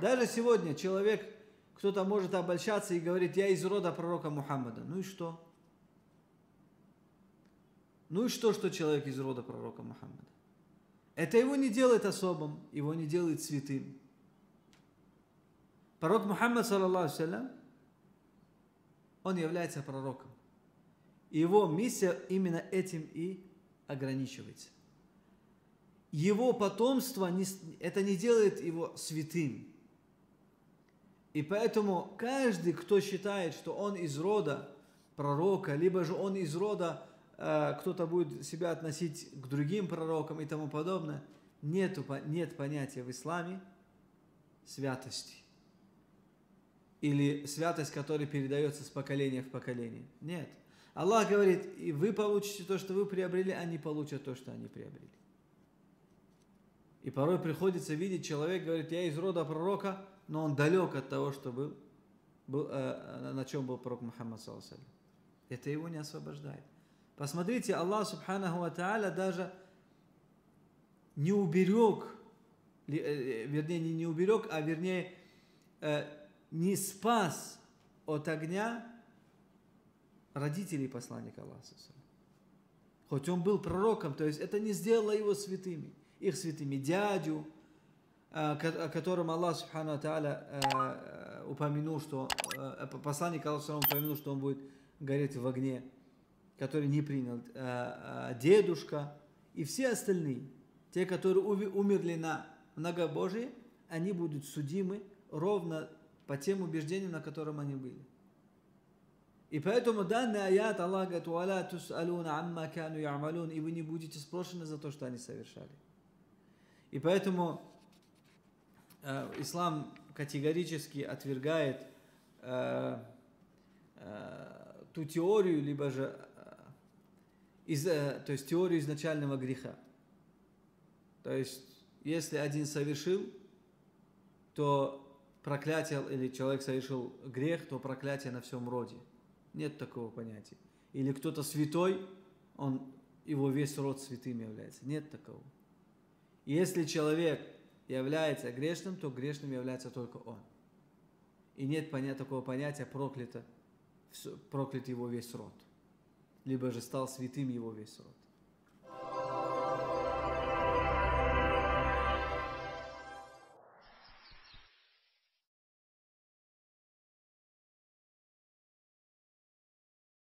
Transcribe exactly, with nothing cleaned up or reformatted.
Даже сегодня человек, кто-то может обольщаться и говорит: я из рода пророка Мухаммада. Ну и что? Ну и что, что человек из рода пророка Мухаммада? Это его не делает особым, его не делает святым. Пророк Мухаммад, саллаллаху алейхи ва саллям, он является пророком. Его миссия именно этим и ограничивается. Его потомство, не, это не делает его святым. И поэтому каждый, кто считает, что он из рода пророка, либо же он из рода, э, кто-то будет себя относить к другим пророкам и тому подобное, нету, нет понятия в исламе святости. Или святость, которая передается с поколения в поколение. Нет. Аллах говорит: и вы получите то, что вы приобрели, они получат то, что они приобрели. И порой приходится видеть, человек говорит: я из рода пророка, но он далек от того, что был, был, э, на чем был пророк Мухаммад, саллаллаху алейхи ва саллям. Это его не освобождает. Посмотрите, Аллах субханаху ва тааля даже не уберег, вернее, не, не уберег, а вернее, э, не спас от огня родителей посланника Аллаха, саллаллаху алейхи ва саллям. Хоть он был пророком, то есть это не сделало его святыми. Их святыми дядю, о котором Аллах субхану тааля упомянул, что посланник Аллаха упомянул, что он будет гореть в огне, который не принял дедушка, и все остальные, те, которые умерли на многобожие, они будут судимы ровно по тем убеждениям, на котором они были. И поэтому данный аят, Аллах говорит: «Уаля тус'алуна амма кану ямалун», и вы не будете спрошены за то, что они совершали. И поэтому э, ислам категорически отвергает э, э, ту теорию, либо же э, из, э, то есть теорию изначального греха. То есть, если один совершил, то проклятие, или человек совершил грех, то проклятие на всем роде. Нет такого понятия. Или кто-то святой, он, его весь род святым является. Нет такого. Если человек является грешным, то грешным является только он. И нет поня- такого понятия проклято, проклят его весь род. Либо же стал святым его весь род.